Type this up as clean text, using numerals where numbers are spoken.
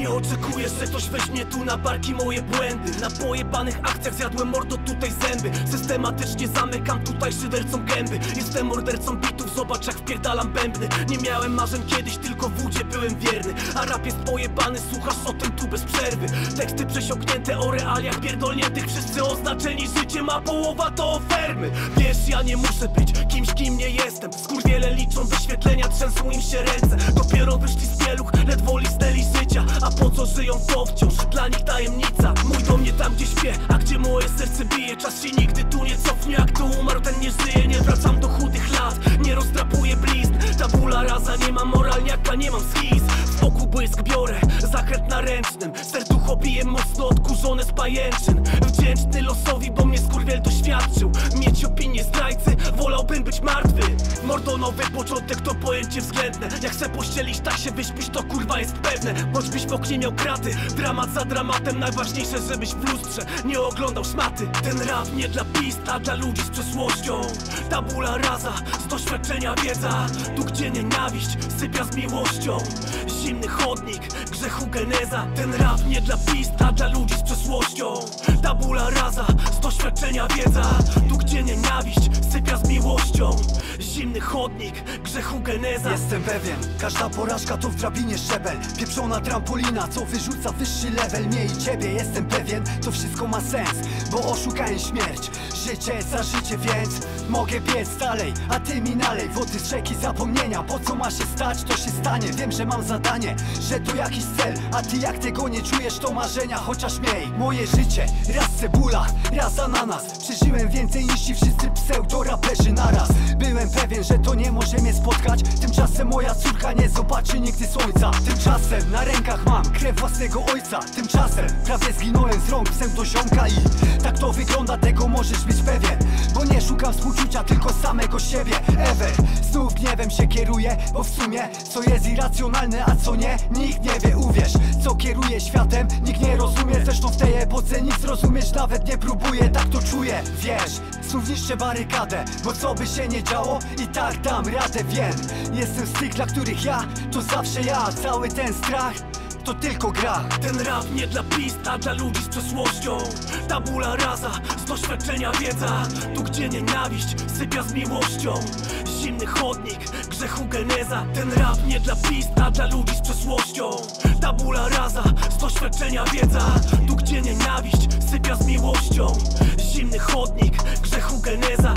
Nie oczekuję, że ktoś weźmie tu na barki moje błędy. Na pojebanych akcjach zjadłem mordo tutaj zęby. Systematycznie zamykam tutaj szydercom gęby. Jestem mordercą bitów, zobacz jak wpierdalam bębny. Nie miałem marzeń kiedyś, tylko wódzie byłem wierny. A rap jest pojebany, słuchasz o tym tu bez przerwy. Teksty przesiąknięte o realiach pierdolniętych. Wszyscy oznaczeni życiem, a połowa to ofermy. Wiesz, ja nie muszę być kimś, kim nie jestem. Skurwiele liczą wyświetlenia, trzęsą im się ręce. Dopiero wyszli z pieluch, ledwo lisnęli życia. A po co żyją, to wciąż dla nich tajemnica. Mój do mnie tam gdzie śpię, a gdzie moje serce bije. Czas się nigdy tu nie cofnie, a kto umarł ten nie żyje. Nie wracam do chudych lat, nie rozdrapuję blizn. Tabula rasa, nie mam moralniaka, nie mam schiz. W oku błysk biorę, zakręt na ręcznym. Serducho bije mocno, odkurzone z pajęczyn. Wdzięczny losowi, bo mnie skurwiel doświadczył. Mieć opinię zdrajcy, wolałbym być martwy. Mordo, nowy początek to pojęcie względne. Jak se pościelisz, tak się wyśpisz, to kurwa jest pewne. Choćbyś w oknie miał kraty, dramat za dramatem. Najważniejsze, żebyś w lustrze nie oglądał szmaty. Ten rap nie dla pist, a dla ludzi z przeszłością. Tabula rasa, z doświadczenia wiedza. Tu gdzie nienawiść sypia z miłością. Zimny chodnik, grzechu geneza. Ten rap nie dla pist, a dla ludzi z przeszłością. Tabula rasa, z doświadczenia wiedza. Tu gdzie nienawiść sypia z miłością. Zimny chodnik, grzechu geneza. Jestem pewien, każda porażka to w drabinie szczebel. Pieprzona trampolina, co wyrzuca wyższy level. Mnie i ciebie, jestem pewien, to wszystko ma sens. Bo oszukałem śmierć, życie za życie, więc mogę biec dalej, a ty mi nalej wody z rzeki zapomnienia. Po co ma się stać, to się stanie. Wiem, że mam zadanie, że to jakiś cel. A ty jak tego nie czujesz, to marzenia. Chociaż miej moje życie, raz cebula, raz ananas. Przeżyłem więcej niż ci wszyscy pseudoraperzy naraz. Byłem pewien, że to nie może mnie spotkać. Tymczasem moja córka nie zobaczy nigdy słońca. Tymczasem na rękach mam krew własnego ojca. Tymczasem prawie zginąłem z rąk pseudoziomka. I tak to wygląda, tego możesz być pewien. Bo nie szukam współczucia, tylko samego siebie. Ever, znów gniewem się kieruję. Bo w sumie, co jest irracjonalne, a co nie, nikt nie wie. Uwierz, co kieruje światem, nikt nie rozumie. Zresztą w tej epoce nic rozumiesz, nawet nie próbuję. Tak to czuję, wiesz, znów niszczę barykadę. Bo co by się nie działo, i tak dam radę, wiem. Jestem z tych, dla których ja, to zawsze ja. Cały ten strach to tylko gra. Ten rap nie dla pist, a dla ludzi z przeszłością. Tabula rasa, z doświadczenia wiedza. Tu gdzie nienawiść sypia z miłością. Zimny chodnik, grzechu geneza. Ten rap nie dla pist, a dla ludzi z przeszłością. Tabula rasa, z doświadczenia wiedza. Tu gdzie nienawiść sypia z miłością. Zimny chodnik, grzechu geneza.